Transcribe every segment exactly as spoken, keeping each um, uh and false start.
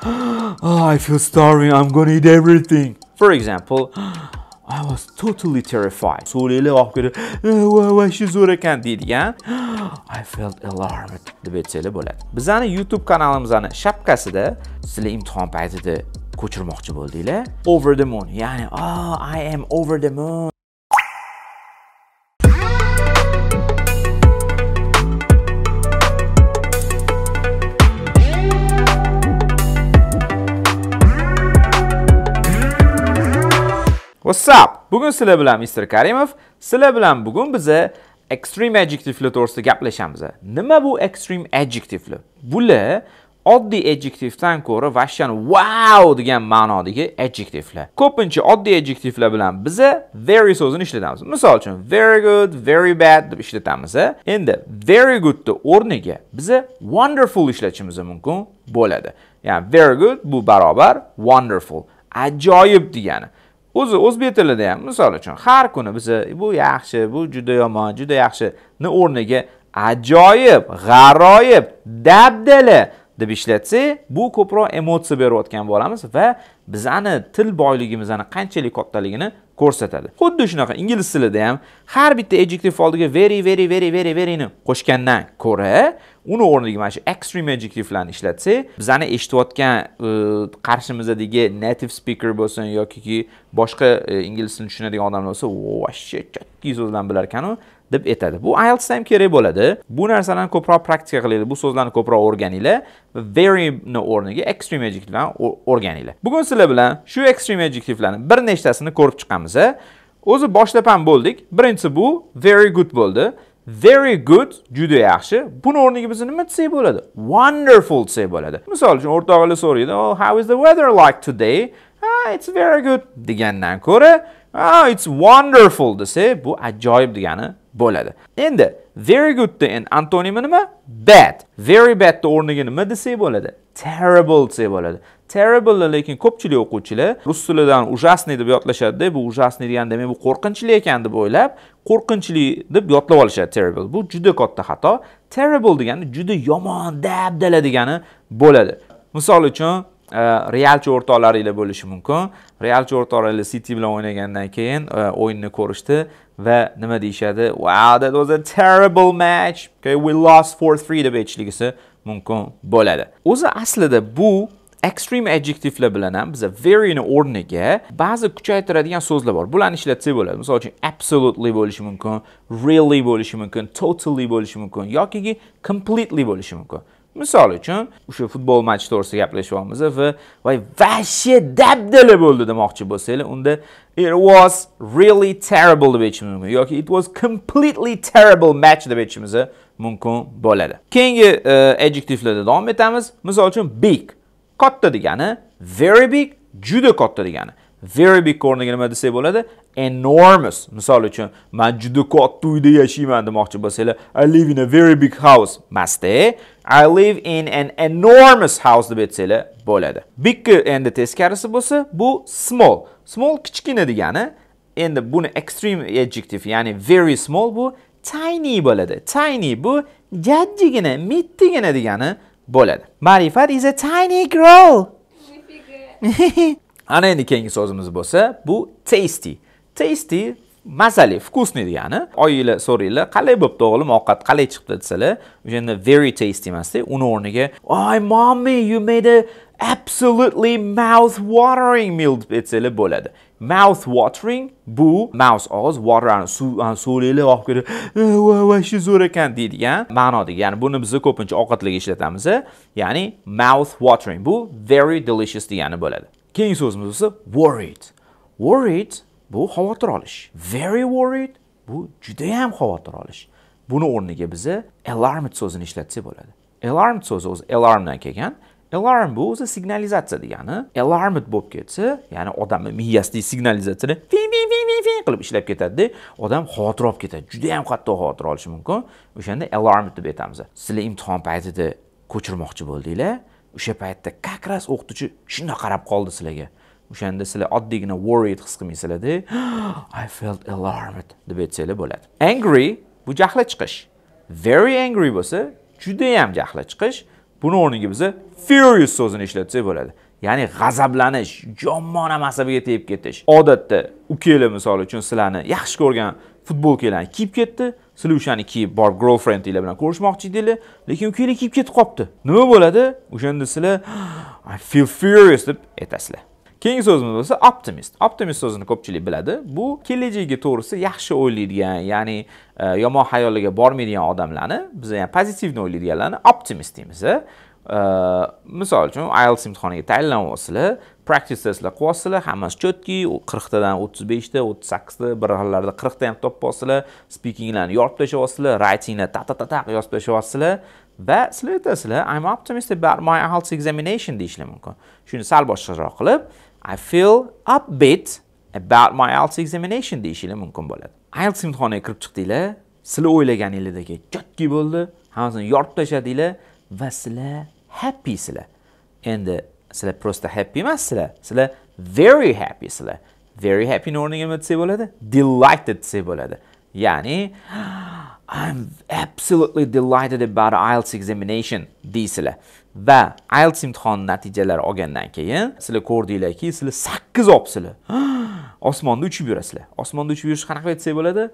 Oh, I feel starving, I'm gonna eat everything. For example, I was totally terrified. I felt alarmed. Bizani YouTube kanalimizani shapkasida sizlar imtihon paytida ko'chirmoqchi bo'ldinglar. Over the moon. Yani, oh, I am over the moon. What's up? Bugun sizlar bilan Mister Karimov. Sizlar bilan bugun bize extreme adjective'li to'g'risida gaplashamiz. Nima bu extreme adjective'li? Bular oddiy adjective'dan ko'ra vashani wow degan ma'nodagi adjective'lar. Ko'pincha oddiy adjective'lar bilan bize very so'zini ishlatamiz. Misol uchun very good, very bad deb ishlatamiz. Endi very goodni o'rniga bize wonderful ishlatishimiz mumkin bo'ladi. Ya'ni very good bu barobar wonderful, ajoyib degani. O'zi o'zbek tilida ham misol uchun har kuni biz bu yaxshi, bu juda yomon, juda yaxshi ni o'rniga ajoyib, g'aroyib, dabdali deb ishlatsak, bu ko'proq emotsiya berayotgan bo'lamiz va bizani til boyligimizni qanchalik kattaligini ko'rsatadi. Xuddi shunaqa ingliz tilida ham har bitta adjective oldiga very, very, very, very, very ni qo'shgandan ko'ra, uni o'rniga mana shu extreme adjective'larni ishlatsak, bizani eshitayotgan qarshimizdagi native speaker bo'lsin yoki boshqa ingliz tilini tushunadigan odamlar bo'lsa, "Vashcha, chakki so'zlarni bilar ekan u" deb aytadi. Bu I E L T S ham kerak bo'ladi. Bu narsalarni ko'proq praktika qilinglar, bu so'zlarni ko'proq o'rganinglar va very ni o'rniga extreme adjective'larni o'rganinglar. Bugun sizlar bilan shu extreme adjective'larni bir nechtasini ko'rib chiqamiz. O'zi boshlab ham bo'ldik. Birinchisi bu very good bo'ldi. Very good juda yaxshi. Buni o'rniga biz nima desak bo'ladi? Wonderful desak bo'ladi. Misol uchun o'rtog'inglar so'raydi, "Oh, how is the weather like today?" "Ah, it's very good" degandan ko'ra, "Ah, it's wonderful" desak, bu ajoyib degani bo'ladi. Endi very good deng antonimi nima? Bad. Very bad ni o'rniga nima desak bo'ladi? Terrible desak bo'ladi. Terrible, lekin ko'pchilik o'quvchilar rus tilidan ужасный deb yotlashadi. Bu ужасный degani demak bu qo'rqinchli ekan deb o'ylab, qo'rqinchli deb yotlab olishadi terrible. Bu juda katta xato. Terrible degani juda yomon, dabdala degani bo'ladi. Misol uchun, realchi o'rtoqlaringiz bo'lishi mumkin. Realchi o'rtoqlaringiz City bilan o'ynagandan keyin o'yinni ko'rishdi va nima deyshadi? "Wow, that was a terrible match. Okay, we lost four three" deb aytishligisi mumkin bo'ladi. O'zi aslida bu extreme adjective'lar bilan ham biz very ni o'rniga ba'zi kuchaytiradigan so'zlar bor. Bularni ishlatsak bo'ladi. Masalan, absolutely bo'lishi mumkin, really bo'lishi mumkin, totally bo'lishi mumkin yoki completely bo'lishi mumkin. Misol uchun, o'sha futbol matchi to'g'risida gaplashyapmiz va "Voy, vashe dabdali bo'ldi" demoqchi bo'lsanglar, unda "It was really terrible" deb aytishimiz mumkin yoki "It was completely terrible match" deb aytishimiz mumkin bo'ladi. Keyingi adjective'larda davom etamiz. Misol uchun big katta degani, very big juda katta degani. Very big o'rniga nima desak bo'ladi? Enormous. Misol uchun, "Men juda katta uyda yashayman" demoqchi bo'lsanglar, "I live in a very big house" emasda, "I live in an enormous house" deb aytsanglar bo'ladi. Big endi teskarisi bo'lsa, bu small. Small kichkina degani. Endi buni extreme adjective, ya'ni very small bu tiny bo'ladi. Tiny bu jajjigina, mittigina degani bo'ladi. Ma'rifat is a tiny girl. Ana endi keyingi so'zimiz bo'lsa, bu tasty. Tasty mazali, вкусный degani. Oyinglar so'raylar, "Qalay bo'pti o'g'lim, ovqat qalay chiqdi?" desalar, o'shanda very tasty emasda, uni o'rniga "Oh, mommy, you made a absolutely mouth-watering meal" deb aytsalar bo'ladi. Mouth-watering bu mouse og'iz, water suvni so'raylar olib kelib, "Voy, shu zo'r ekan" deydigan ma'nodagi. Ya'ni buni biz ko'pincha ovqatlarga ishlatamiz. Ya'ni mouth-watering bu very delicious degani bo'ladi. Keyingi so'zimiz bo'lsa worried. Worried bu xavotir olish. Very worried bu juda ham xavotir olish. Buni o'rniga biz alarmed so'zini ishlatsak bo'ladi. Alarmed so'zi o'zi alarmdan kelgan. Alarm bu o'zi signalizatsiya degani. Alarmed bo'lib ketsa, ya'ni odamning miyasidagi signalizatsiyani "ving ving ving ving ving" qilib ishlab ketadi-da, odam xavotir olib ketadi. Juda ham qattiq xavotir olishi mumkin. O'shanda alarmed deb aytamiz. Sizlar imtihon paytida ko'chirmoqchi bo'ldinglar, o'sha paytda qaqras o'qituvchi shunday qarab qoldi sizlarga. O'shanda sizlar oddiygina worried his qilmaysizlar-da. "I felt alarmed" deb aytsanglar bo'ladi. Angry bu jahli chiqish. Very angry bo'lsa, juda ham jahli chiqish. Buni o'rniga biza furious so'zini ishlatsak bo'ladi. Ya'ni g'azablanish, jomonam asabiga tegib ketish. Odatda ukeli misol uchun sizlarni yaxshi ko'rgan futbolkalarni kiyib ketdi, sizlar o'shani kiyib borib girlfriend ila bilan ko'rishmoqchi edinglar, lekin ukeli kiyib ketib qopti. Nima bo'ladi? O'shanda sizlar I feel furious deb aytasizlar. Keyingi so'zimiz bo'lsa optimist. Optimist so'zini ko'pchilik biladi. Bu kelajagiga to'g'risi yaxshi o'ylaydigan, ya'ni yomon xayollarga bormaydigan odamlarni, biz ham pozitivni o'ylaydiganlarni optimist deymiz. Misol uchun I E L T S imtihoniga tayyorlanasizlar, practice testlar qilasizlar, hammasi cho'tki, qirq tadan o'ttiz besh ta, o'ttiz sakkiz ta, bir xillarida qirq ta ham topib olsizlar, speakinglarni yorib tashlayasizlar, writingni ta-ta-ta-taq yozib tashlayasizlar va sizlar aytasizlar I'm optimistic about my I E L T S examination deyishlar mumkin. Shuni sal boshqaroq qilib I feel upbeat about my I E L T S examination deyishlar mumkin bo'ladi. I E L T S imtihoniga kirib chiqdinglar, sizlar o'ylaganinglardagi cho'tki bo'ldi, hammasini yorib tashladinglar. Va sizlar happy sizlar. Endi sizlar prosta happy emas sizlar. Sizlar very happy sizlar. Very happy ni o'rniga nima desa bo'ladi? Delighted desa bo'ladi. Ya'ni I'm absolutely delighted about I E L T S examination deysizlar. Va I E L T S imtihoni natijalari olgandan keyin sizlar ko'rdinglarki, sizlar sakkiz olibsizlar. Osmonda uchib yurasizlar. Osmonda uchib yurish qanaqa desa bo'ladi?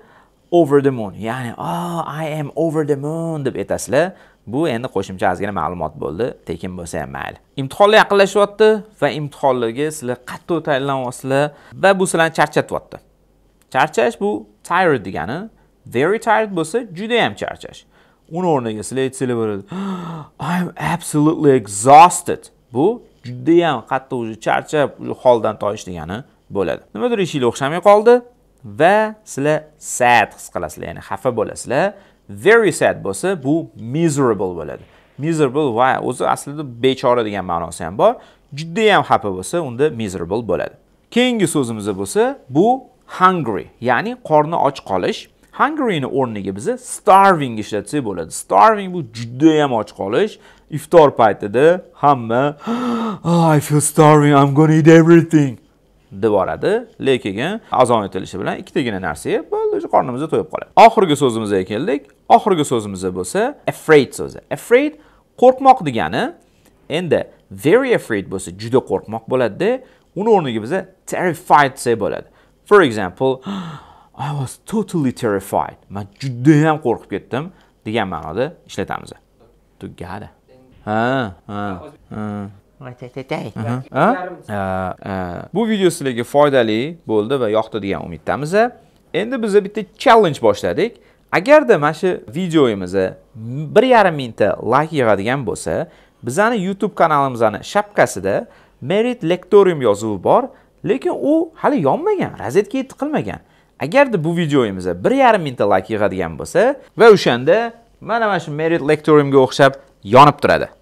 Over the moon. Ya'ni oh, I am over the moon deb aytasizlar. Bu endi qo'shimcha ozgina ma'lumot bo'ldi, tekin bo'lsa ham mayli. Imtihonlar yaqinlashyapti va imtihonlarga sizlar qattiq tayyorlanyapsizlar va bu sizlarni charchatyapti. Charchash bu tired degani, very tired bo'lsa juda ham charchash. Uning o'rniga sizlar aytsanglar bo'ladi, I'm absolutely exhausted. Bu juda ham qattiq charchab, holdan toyish degani bo'ladi. Nimadir ishinglar o'xshamay qoldi va sizlar sad his qilasizlar, ya'ni xafa bo'lasizlar. Very sad bo'lsa bu miserable bo'ladi. Miserable va o'zi aslida bechora degan ma'nosi ham bor. Juda ham xafa bo'lsa unda miserable bo'ladi. Keyingi so'zimiz bo'lsa bu hungry, ya'ni qorni och qolish. Hungry ni o'rniga biz starving ishlatsak bo'ladi. Starving bu juda ham och qolish. Iftor paytida hamma oh, I feel starving, I'm going to eat everything deb boradi, lekin azon etilishi bilan ikkitagina narsa yeb bo'ldi, qornimiz to'yib qoladi. Oxirgi so'zimizga keldik. Oxirgi so'zimiz bo'lsa afraid so'zi. Afraid qo'rqmoq degani. Endi very afraid bo'lsa juda qo'rqmoq bo'ladi-da, uni o'rniga biz terrified desa bo'ladi. For example, I was totally terrified. Men juda ham qo'rqib ketdim degan ma'noda ishlatamiz. Tugadi. Ha, ha. Bu video sizlarga foydali bo'ldi va yoqdi degan umiddamiz. Endi biz bitta challenge boshladik. Agarda mana shu videoimizni bir yarim mingta like yig'adigan bo'lsa, bizani YouTube kanalimizning shapkasida Merit Lectorium yozuvi bor, lekin u hali yonmagan, rozetka yetqilmagan. Agarda bu videoimiz bir yarim mingta like yig'adigan bo'lsa va o'shanda mana mana shu Merit Lectoriumga o'xshab yonib turadi.